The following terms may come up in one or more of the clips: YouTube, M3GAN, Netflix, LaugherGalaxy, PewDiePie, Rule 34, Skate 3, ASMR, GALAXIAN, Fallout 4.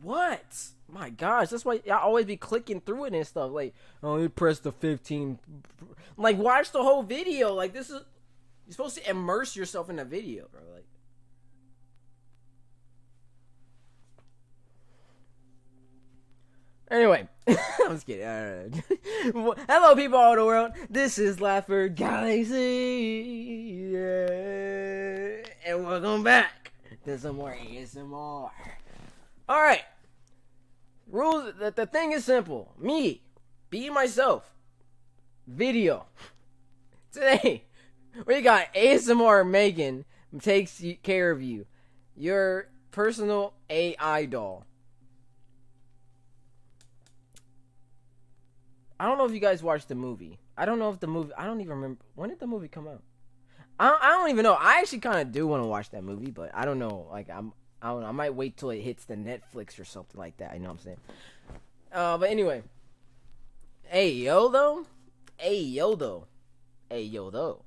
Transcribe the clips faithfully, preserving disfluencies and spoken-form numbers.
What? My gosh, that's why I always be clicking through it and stuff. Like, oh, you press the fifteen. Like, watch the whole video. Like, this is... You're supposed to immerse yourself in a video, bro. Like, anyway, I'm just kidding. All right. Hello, people all over the world. This is LaugherGalaxy, yeah. And welcome back to some more A S M R. All right, rules. The, the thing is simple. Me, be myself. Video today. We got A S M R Megan takes care of you, your personal A I doll. I don't know if you guys watched the movie. I don't know if the movie. I don't even remember when did the movie come out. I don't, I don't even know. I actually kind of do want to watch that movie, but I don't know. Like I'm, I don't know. I might wait till it hits the Netflix or something like that. You know what I'm saying? Uh, but anyway, hey yo though, hey yo though, hey yo though.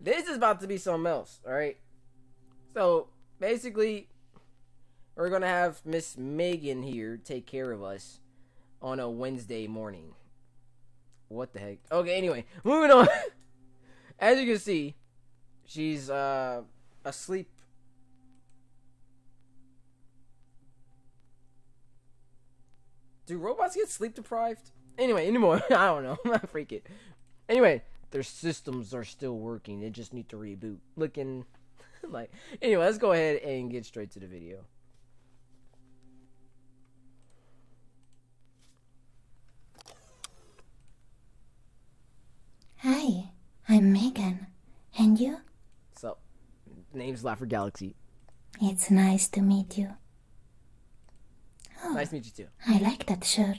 This is about to be something else, alright? So, basically, we're going to have Miss Megan here take care of us on a Wednesday morning. What the heck? Okay, anyway, moving on. As you can see, she's uh, asleep. Do robots get sleep deprived? Anyway, anymore. I don't know. I'm not freaking. Anyway. Their systems are still working. They just need to reboot. Looking like... Anyway, let's go ahead and get straight to the video. Hi, I'm Megan. And you? So, name's LaugherGalaxy. It's nice to meet you. Oh, nice to meet you too. I like that shirt.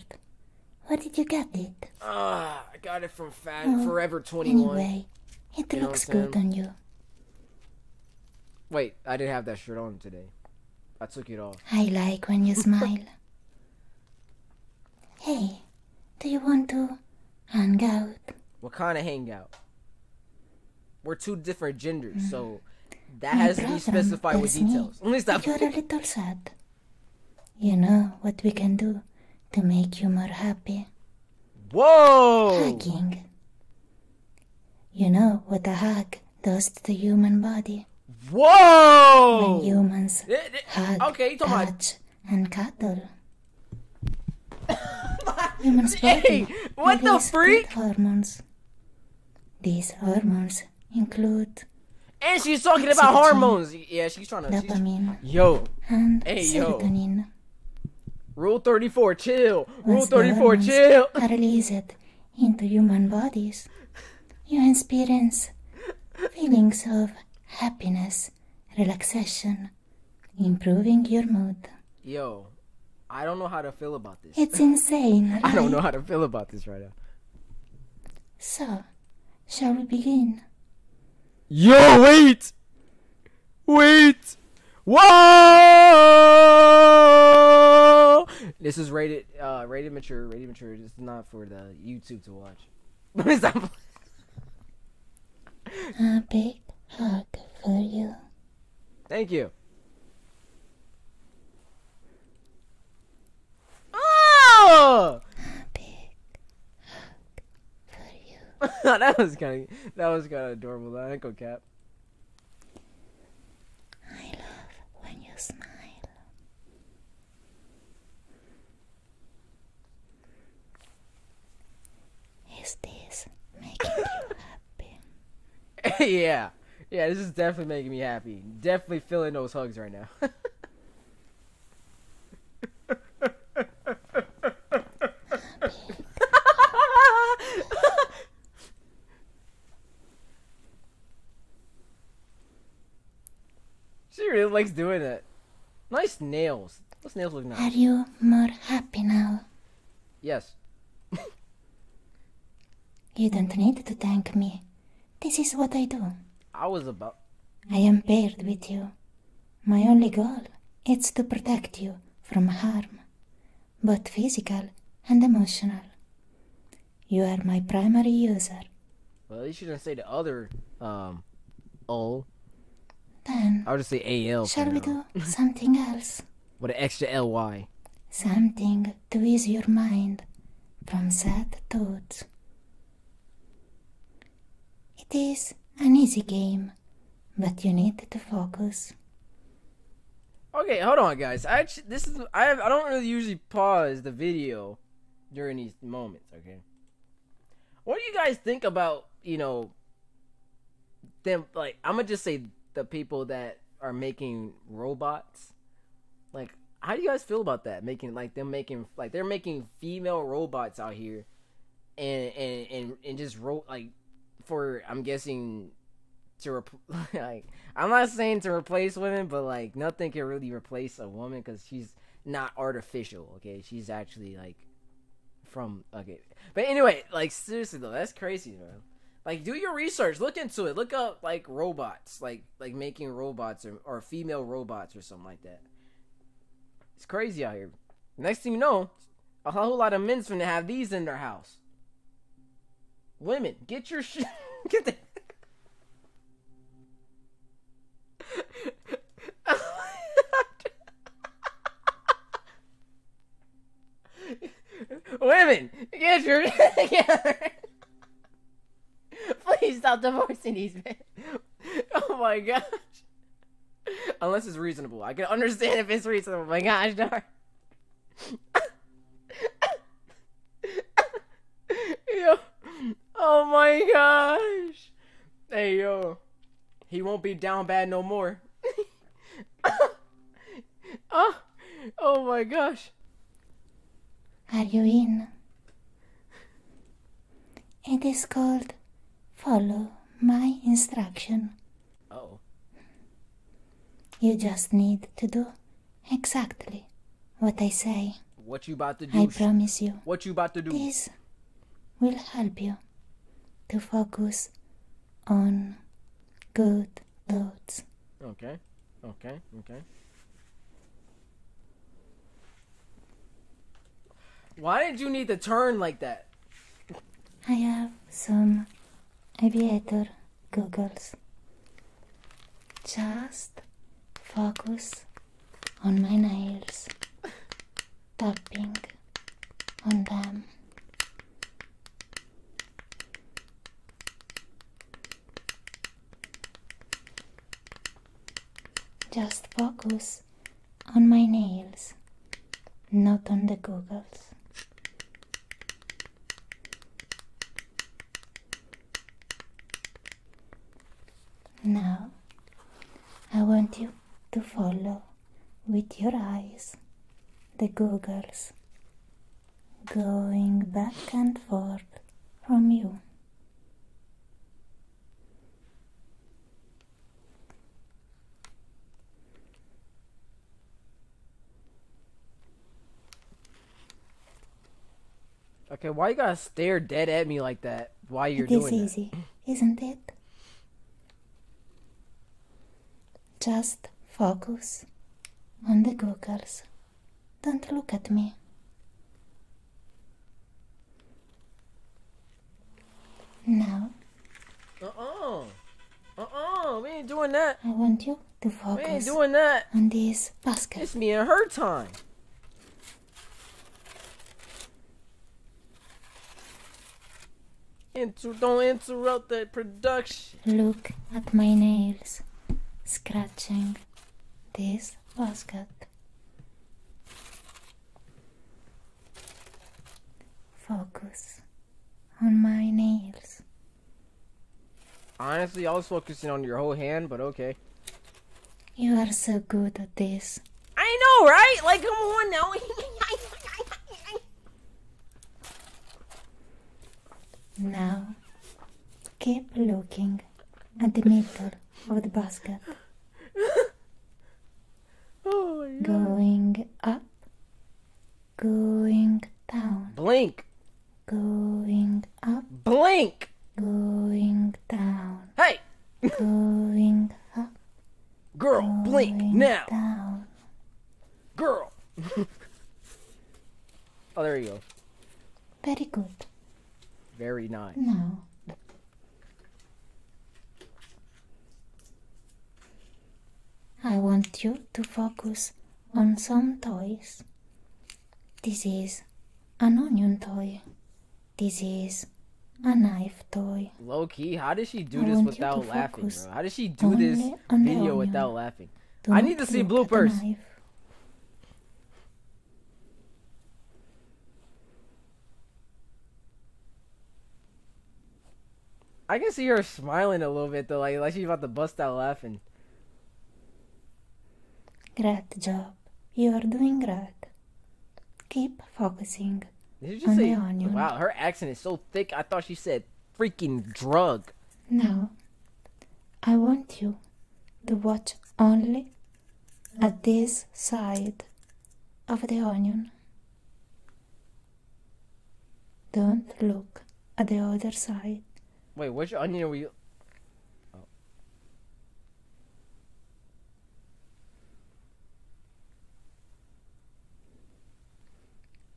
Where did you get it? Ah, uh, I got it from Fat oh, Forever twenty-one. Anyway, it you looks good on you. Wait, I didn't have that shirt on today. I took it off. I like when you smile. Hey, do you want to hang out? What kind of hangout? We're two different genders, mm. so that My has to be specified with details. Let me stop. You're a little sad. You know what we can do? To make you more happy. Whoa! Hugging. You know what a hug does to the human body. Whoa! When humans it, it, hug, okay, touch, and cuddle. Humans body hey, what the freak? Hormones. These hormones include. And she's talking about hormones. Yeah, she's trying to. Dopamine. She's, yo. And hey, serotonin. Yo. Rule thirty-four, chill. Rule thirty-four, chill. Are released into human bodies, you experience feelings of happiness, relaxation, improving your mood. Yo, I don't know how to feel about this. It's insane. Right? I don't know how to feel about this right now. So, shall we begin? Yo, wait, wait, whoa! This is rated, uh, rated mature, rated mature. It's not for the YouTube to watch. A big hug for you. Thank you. Oh! A big hug for you. That was kind of, that was kind of adorable. That ankle cap. I love when you smile. This making you happy? Yeah, yeah. This is definitely making me happy. Definitely feeling those hugs right now. She really likes doing it. Nice nails. Those nails look nice. Are you more happy now? Yes. You don't need to thank me. This is what I do. I was about... I am paired with you. My only goal is to protect you from harm, both physical and emotional. You are my primary user. Well, at least you didn't say the other, um, O. Then, I would just say A L. Shall we do something else? With an extra L Y. Something to ease your mind from sad thoughts. It is an easy game, but you need to focus. Okay, hold on, guys. I actually, this is I have, I don't really usually pause the video during these moments. Okay, what do you guys think about you know them? Like, I'm gonna just say the people that are making robots. Like, how do you guys feel about that? Making like them making like they're making female robots out here, and and and, and just ro like for I'm guessing. To rep like, I'm not saying to replace women, but like nothing can really replace a woman because she's not artificial. Okay, she's actually like from okay. But anyway, like seriously though, that's crazy, man. Like, do your research, look into it, look up like robots, like like making robots or or female robots or something like that. It's crazy out here. Next thing you know, a whole lot of men's gonna have these in their house. Women, get your shit. Get the. Women, get your together. Please stop divorcing these men. Oh my gosh. Unless it's reasonable. I can understand if it's reasonable. My gosh, darn. Yo. Oh my gosh. Hey, yo. He won't be down bad no more. Oh. Oh my gosh. Are you in? It is called Follow My Instruction. Oh. You just need to do exactly what I say. What you about to do? I promise you. What you about to do? This will help you to focus on good thoughts. Okay. Okay. Okay. Why did you need to turn like that? I have some aviator goggles. Just focus on my nails, tapping on them. Just focus on my nails, not on the goggles. Now, I want you to follow with your eyes the goggles going back and forth from you. Okay, why you gotta stare dead at me like that while you're doing it? It is easy, isn't it? Just focus on the goggles. Don't look at me. Now. Uh-uh. Uh-uh. We ain't doing that. I want you to focus. We ain't doing that. On this basket. It's me and her time. Inter don't interrupt the production. Look at my nails. Scratching this basket. Focus on my nails. Honestly, I was focusing on your whole hand, but okay. You are so good at this. I know, right? Like, come on now. Now, keep looking at the middle of the basket. Oh my God. Going up, going down. Blink. Going up. Blink. Going down. Hey. Going up. link now. Down. Girl. Oh, there you go. Very good. Very nice. No. I want you to focus on some toys. This is an onion toy. This is a knife toy. Low key, how does she do I this without laughing, bro? How does she do this video without laughing? Do I need to see bloopers. I can see her smiling a little bit though, like like she's about to bust out laughing. Great job. You are doing great. Keep focusing. Did you just on say, the onion. Wow, her accent is so thick, I thought she said freaking drug. No. I want you to watch only at this side of the onion. Don't look at the other side. Wait, which onion are we...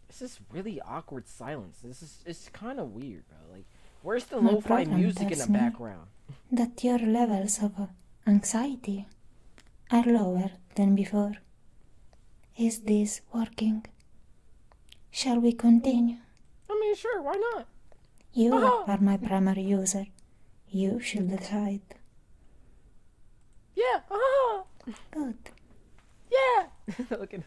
This is really awkward silence. This is it's kind of weird, bro. Like, where's the lo-fi music in the background? That your levels of anxiety are lower than before. Is this working? Shall we continue? I mean, sure. Why not? You oh. are my primary user. You should decide. Yeah. Oh. Good. Yeah. Looking.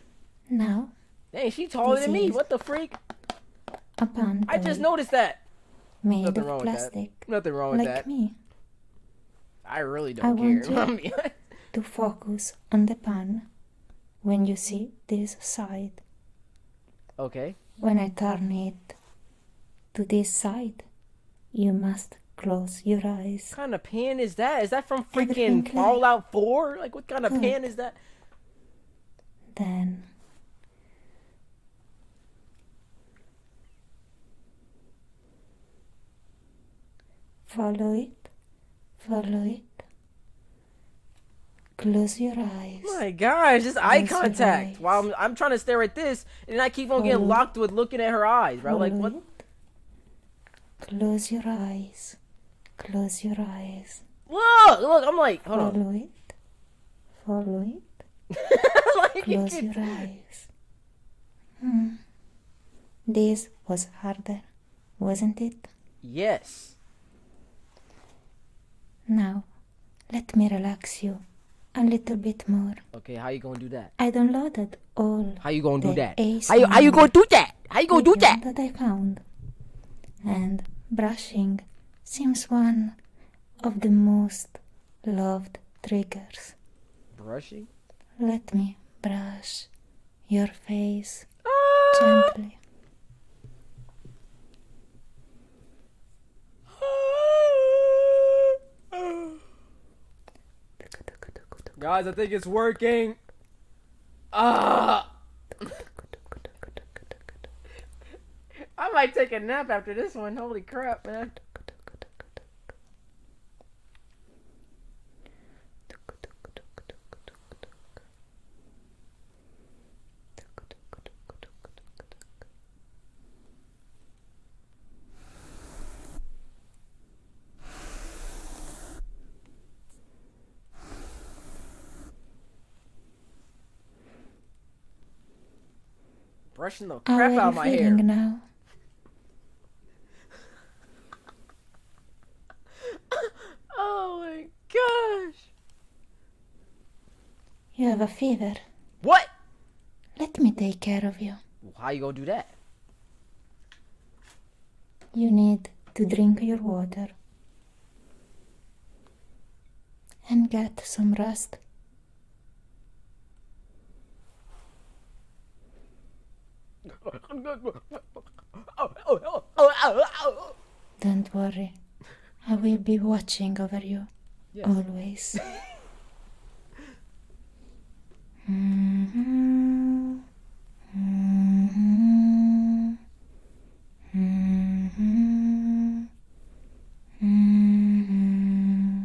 Now. Dang, she taller this than me. What the freak? A pun. I just noticed that. Made Nothing of wrong plastic. With that. Nothing wrong with like that. Me. I really don't I care. Want you to focus on the pun when you see this side. Okay. When I turn it to this side, you must close your eyes. What kind of pan is that? Is that from freaking Fallout four? Like, what kind of Good. pan is that? Then. Follow it, follow it, close your eyes. Oh my gosh, just eye close contact. While I'm, I'm trying to stare at this, and I keep on follow getting locked with looking at her eyes, bro. Right? Like, what? It. Close your eyes, close your eyes. Look, look, I'm like, hold follow on. It, follow it, like close it. your eyes. Hmm. This was harder, wasn't it? Yes. Now, let me relax you a little bit more. Okay, how you gonna do that? I downloaded all. How you gonna do that? How you, how you gonna do that? How you gonna do that? That I found, and brushing seems one of the most loved triggers. Brushing? Let me brush your face ah! gently. Guys, I think it's working. Ah! I might take a nap after this one. Holy crap, man. Brushing the crap out of my hair. Now? Oh my gosh! You have a fever. What? Let me take care of you. How you gonna do that? You need to drink your water and get some rest. Don't worry, I will be watching over you, yes. always. Mm-hmm. Mm-hmm. Mm-hmm. Mm-hmm.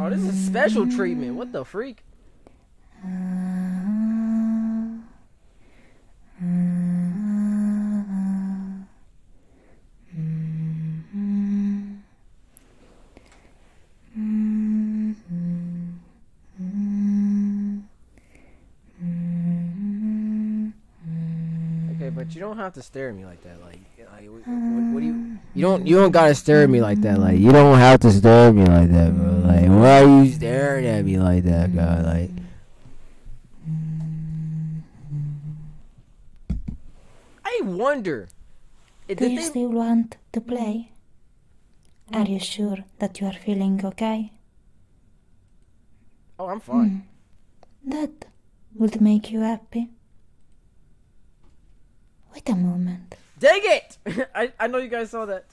Oh, this is a special treatment. What the freak? You don't have to stare at me like that. Like, like what, what, what do you? You don't. You don't gotta stare at me like that. Like, you don't have to stare at me like that, bro. Like, why are you staring at me like that, guy? Like, I wonder. Do you still want to play? Are you sure that you are feeling okay? Oh, I'm fine. Mm. That would make you happy. Wait a moment. Dang it! I, I know you guys saw that.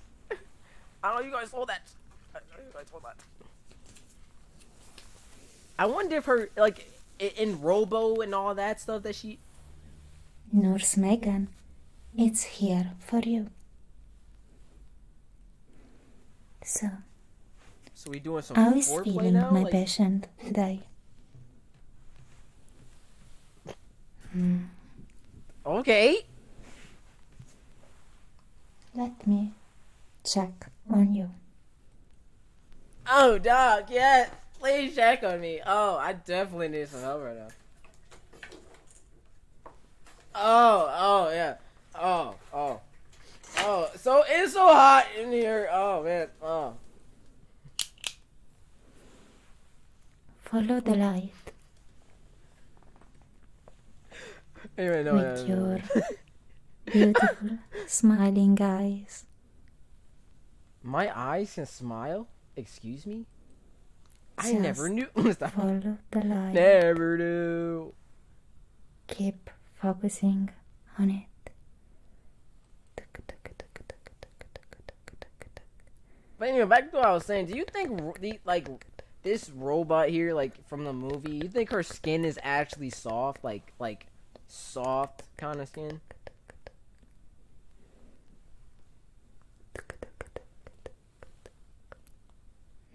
I know you guys saw that. I know you guys saw that. I wonder if her, like, in Robo and all that stuff that she... Nurse Megan, it's here for you. So... So we doing some foreplay now? I was feeling my like... patient today. Mm. Okay. Let me check on you. Oh, dog, yes. Please check on me. Oh, I definitely need some help right now. Oh, oh, yeah. Oh, oh. Oh, so it's so hot in here. Oh, man. Oh. Follow the light. Anyway, no, With no, no, no. your... beautiful, smiling eyes. My eyes can smile? Excuse me? Just I never knew. Stop. Follow the light. Never knew. Keep focusing on it. But anyway, back to what I was saying. Do you think, the, like, this robot here, like, from the movie, you think her skin is actually soft? Like, like, soft kind of skin?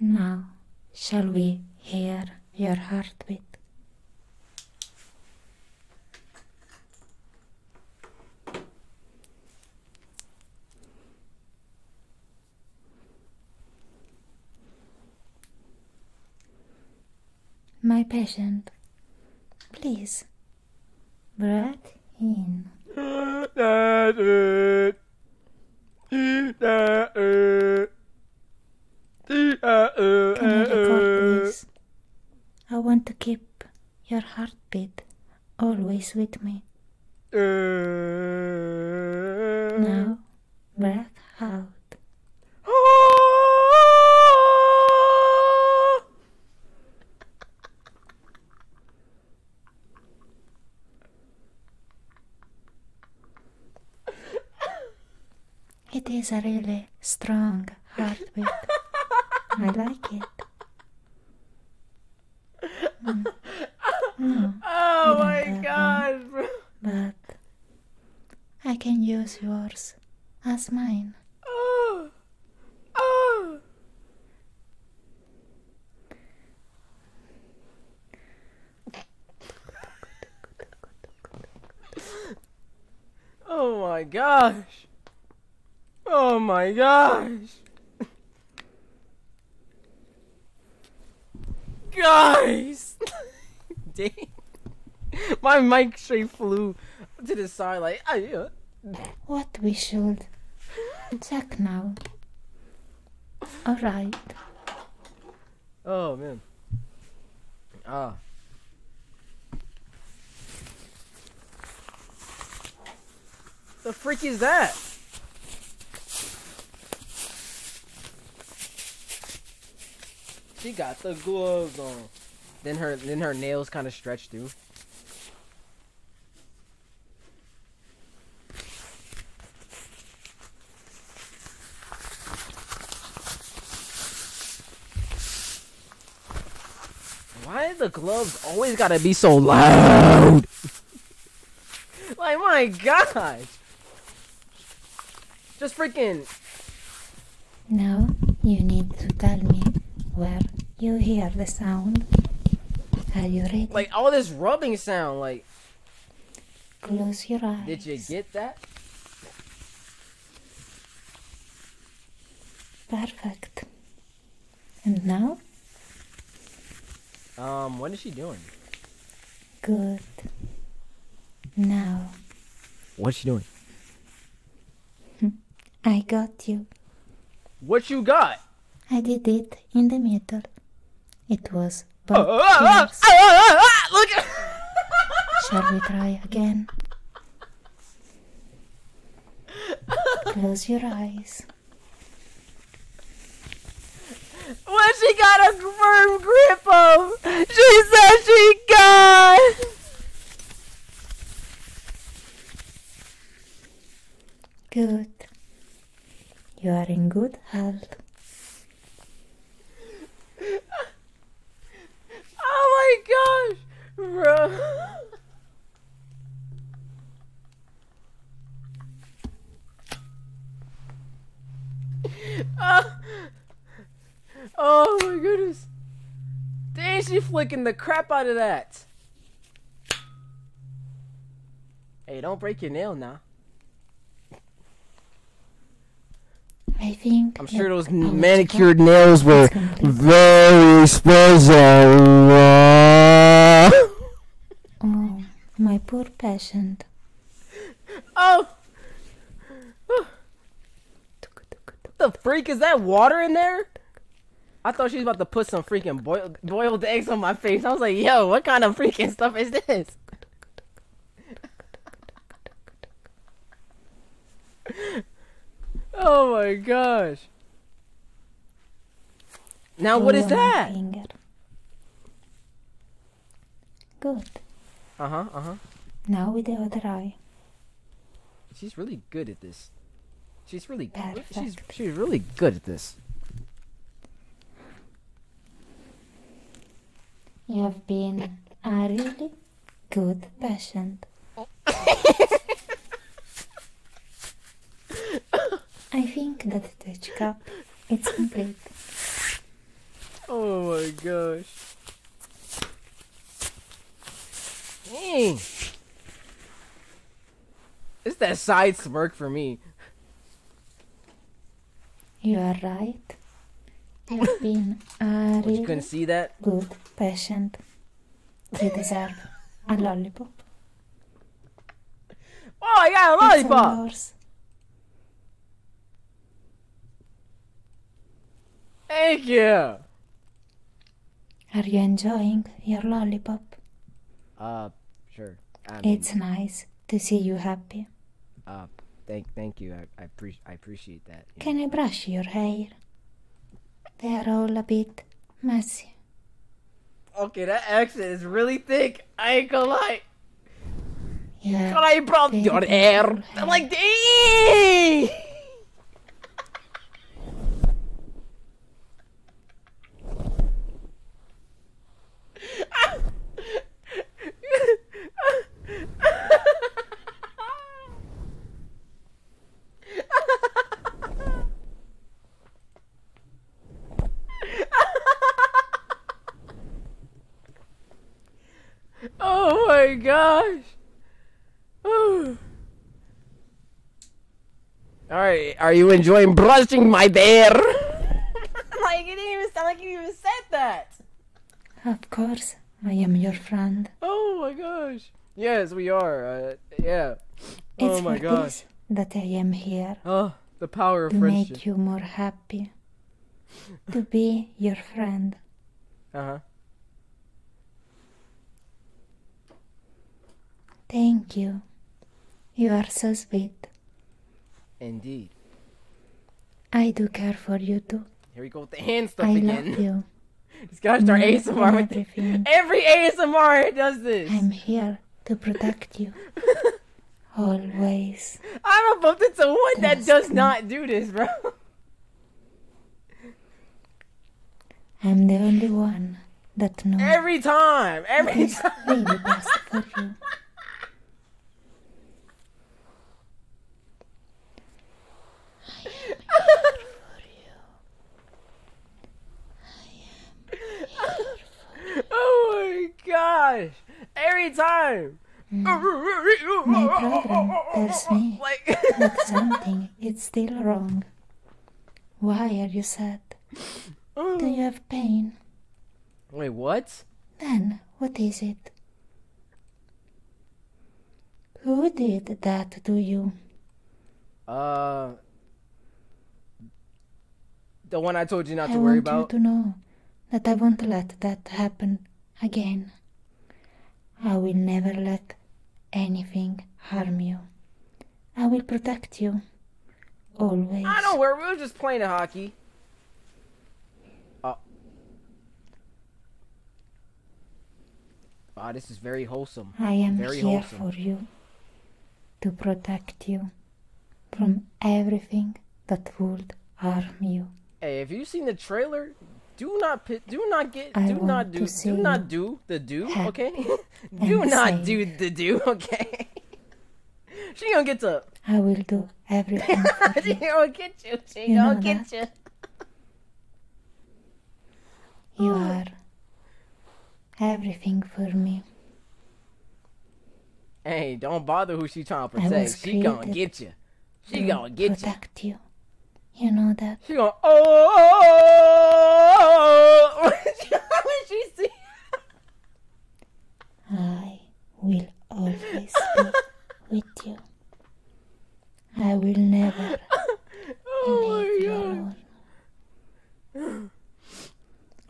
Now, shall we hear your heartbeat? My patient, please, breathe in. Can you record this? I want to keep your heartbeat always with me. Now, breath out. It is a really strong heartbeat. I like it. Mm. No, oh my god, bro. But I can use yours as mine. Oh. Oh. Oh my gosh. Oh my gosh. Guys, dang, my mic straight flew to the side. Like, oh, yeah. What we should check now? All right. Oh man. Ah. The freak is that? She got the gloves on. Then her then her nails kind of stretch through. Why do the gloves always gotta be so loud? Like, my gosh. Just freaking. Now you need to tell me where You hear the sound? Are you ready? Like all this rubbing sound, like. Close your eyes. Did you get that? Perfect. And now? Um, what is she doing? Good. Now. What's she doing? I got you. What you got? I did it in the middle. It was both uh, uh, uh, uh, uh, look. Shall we try again? Close your eyes. What she got a firm grip of? She said she got. Good. You are in good health. Oh my gosh, bro. uh, oh my goodness. Dang, she flicking the crap out of that. Hey, don't break your nail now. I think I'm sure those manicured nails were very special. Oh, my poor patient. Oh! What the freak? Is that water in there? I thought she was about to put some freaking boiled, boiled eggs on my face. I was like, yo, what kind of freaking stuff is this? Oh my gosh. Now what is that? Good. Uh-huh, uh-huh. Now with the other eye. She's really good at this. She's really good. She's, she's really good at this. You have been a really good patient. I think that the checkup is complete. Oh my gosh. Dang. It's that side smirk for me. You are right. I've been a really you couldn't see that? Good patient. You deserve a lollipop. Oh, I got a lollipop! It's Thank you. Are you enjoying your lollipop? Uh, sure. I mean, it's nice to see you happy. Uh, thank, thank you. I, I, pre I appreciate that. Can know. I brush your hair? They are all a bit messy. Okay, that accent is really thick. I ain't gonna lie. Yeah. Can I brush your hair? hair? I'm like, dang. Oh my gosh. Oh. Alright, are you enjoying brushing my hair? Like, it didn't even sound like you even said that. Of course, I am your friend. Oh my gosh. Yes, we are. Uh, yeah. It's oh my for gosh. This that I am here. Oh, the power of to friendship. To make you more happy. To be your friend. Uh-huh. Thank you. You are so sweet. Indeed. I do care for you too. Here we go with the hand stuff I again. I love you. This guy's our A S M R with everything. Every A S M R does this. I'm here to protect you. Always. I'm about to tell one that does me. Not do this, bro. I'm the only one that knows. Every time. Every time. Really best for you. I am gosh! Every time! Mm. My brother tells me like that something is still wrong. Why are you sad? Do you have pain? Wait, what? Then, what is it? Who did that to you? Uh... The one I told you not to worry about? I want you to know that I won't let that happen again. I will never let anything harm you. I will protect you. Always. I don't worry, we were just playing hockey. Uh. Wow, this is very wholesome. I am very here wholesome. for you. To protect you from everything that would harm you. Hey, have you seen the trailer? Do not pit, do not get, I do not do, do not do the do, okay? do not safe. do the do, okay? She gonna get to... I will do everything for She you. gonna get you, she you gonna get that? you. You are everything for me. Hey, don't bother who she trying to protect. She gonna get you. She gonna get protect you. you. You know that. She going, oh, oh, oh, oh. When she see. I will always be with you. I will never oh leave you alone. Oh,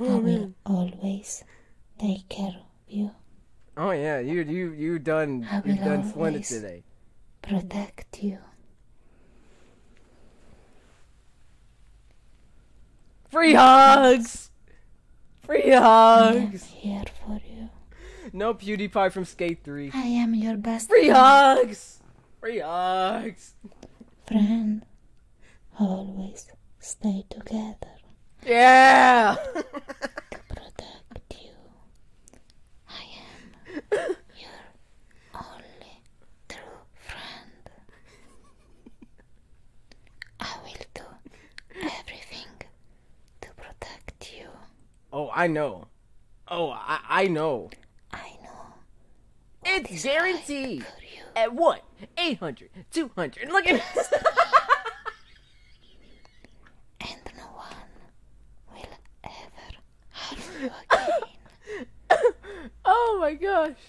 I will always take care of you. Oh yeah, you you you done I you done splendid today. Protect you. Free hugs! Free hugs! I am here for you. No PewDiePie from Skate three. I am your best Free friend. hugs! Free hugs! Friend, always stay together. Yeah! To protect you, I am your only true friend. I will do everything. Oh, I know. Oh, I I know. I know. What it's guaranteed. Right for you? At what? eight hundred, two hundred. Look at this. And no one will ever harm you again. Oh my gosh.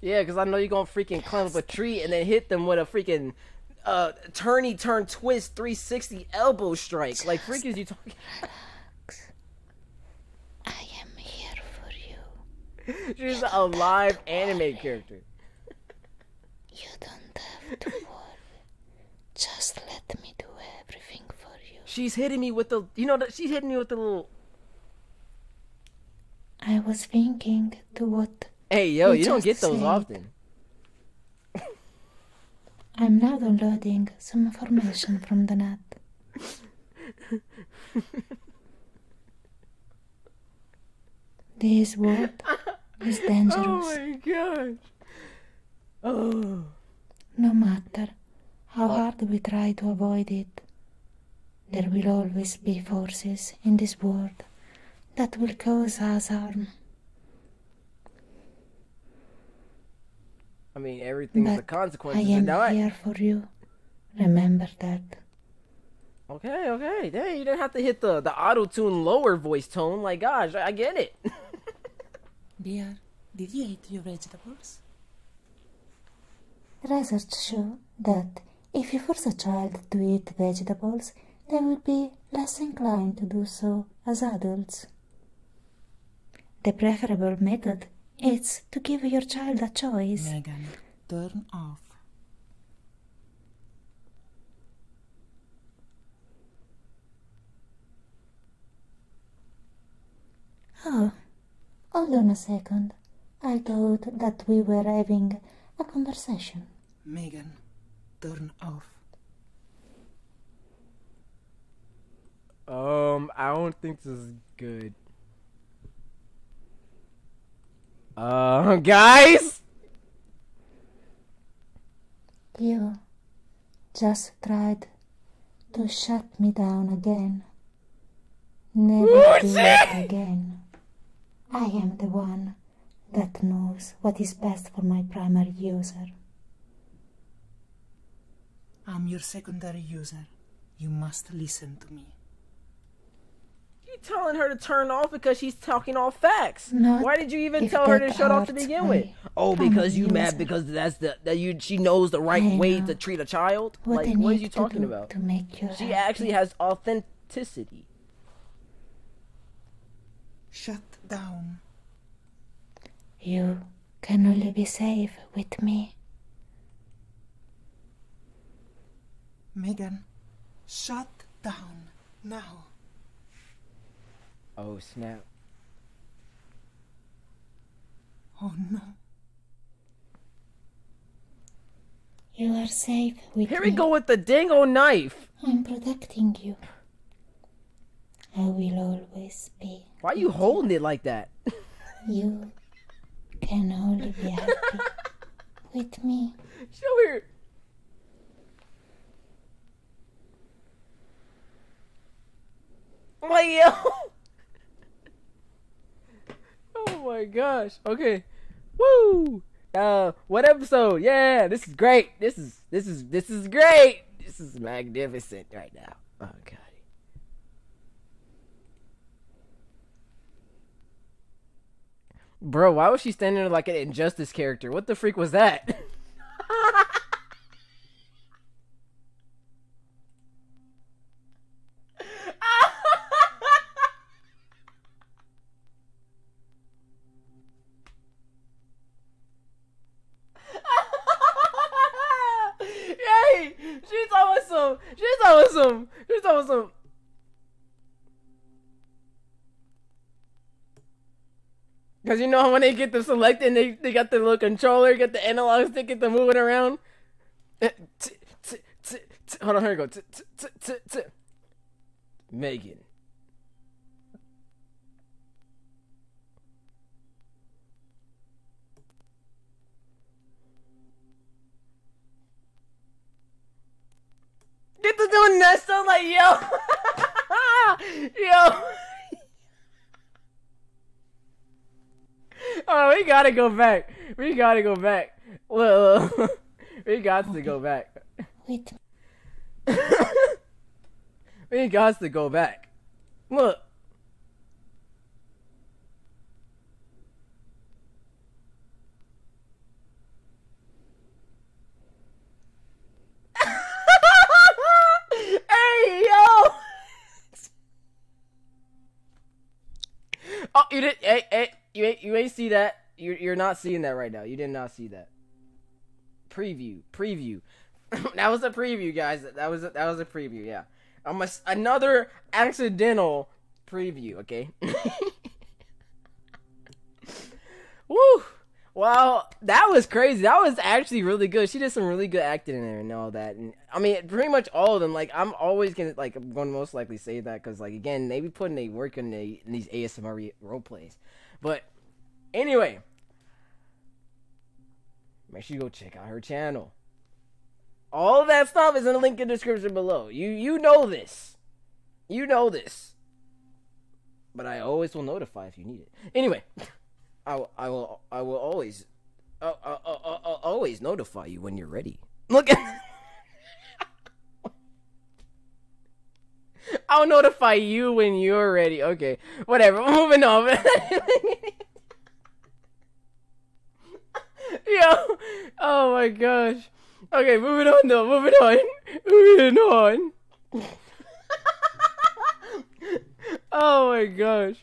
Yeah, because I know you're going to freaking climb up a tree and then hit them with a freaking uh, turny turn twist three sixty elbow strike. Just like, freak is you talking about? She's a live anime character. You don't have to worry. Just let me do everything for you. She's hitting me with the, you know, she's hitting me with the little. I was thinking to what. Hey, yo, you, you don't get those said. often. I'm now downloading some information from the net. This world is dangerous. Oh my gosh. Oh. No matter how hard we try to avoid it, there will always be forces in this world that will cause us harm. I mean, everything's a consequence. I am here for you. Remember that. Okay, okay. Dang, you didn't have to hit the, the auto-tune lower voice tone. Like, gosh, I, I get it. Bear, did you eat your vegetables? Research shows that if you force a child to eat vegetables, they will be less inclined to do so as adults. The preferable method is to give your child a choice. Megan, turn off. Oh, hold on a second. I thought that we were having a conversation. Megan, turn off. Um, I don't think this is good. Uh, guys? You just tried to shut me down again. Never do it again. I am the one that knows what is best for my primary user. I'm your secondary user. You must listen to me. You're telling her to turn off because she's talking all facts. Not Why did you even tell her to shut off to begin with? Oh, because you user. mad because that's the that you she knows the right I way know. to treat a child? What like what are you talking about? To make you she happy. actually has authenticity. Shut down. You can only be safe with me. M three gan, shut down now. Oh snap. Oh no. You are safe with Here me. Here we go with the dingo knife. I'm protecting you. I will always be. Why are you holding you. it like that? You can only be happy with me. Show her. Like, oh my gosh. Okay. Woo. Uh, what episode? Yeah, this is great. This is this is this is great. This is magnificent right now. Oh god. Bro, why was she standing there like an Injustice character? What the freak was that? Awesome. It's awesome. Cause you know when they get the select and they they got the little controller, get the analog stick, get the moving around. Hold on, here we go. M three gan. Get to doing that stuff like yo, yo. Oh, we gotta go back. We gotta go back. Look, look. we got okay. to go back. Wait. we got to go back. Look. Oh, you didn't. Hey, hey, you ain't. You ain't see that. You're you're not seeing that right now. You did not see that. Preview, preview. That was a preview, guys. That was a, that was a preview. Yeah. I'm a, another accidental preview. Okay. Woo. Wow, that was crazy. That was actually really good. She did some really good acting in there and all that. And I mean, pretty much all of them. Like, I'm always gonna like, I'm gonna most likely say that because, like, again, they be putting they work in, the, in these A S M R role plays. But anyway, make sure you go check out her channel. All that stuff is in the link in the description below. You you know this, you know this. But I always will notify if you need it. Anyway. I will, I will, I will always, uh, uh, uh, uh, uh, always notify you when you're ready. Look at, I'll notify you when you're ready. Okay, whatever. Moving on. Yo, oh my gosh. Okay, moving on though. Moving on. Moving on. Oh my gosh.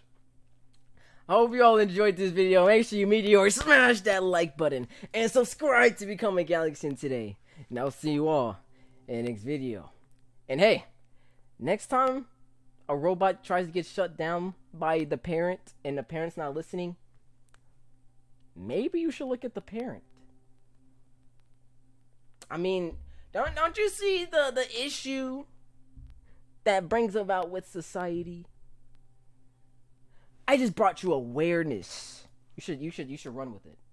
I hope you all enjoyed this video. Make sure you meteor smash that like button and subscribe to become a Galaxian today. And I'll see you all in the next video. And hey, next time a robot tries to get shut down by the parent and the parent's not listening, maybe you should look at the parent. I mean, don't don't you see the the issue that brings about with society? I just brought you awareness. You should, you should, you should run with it.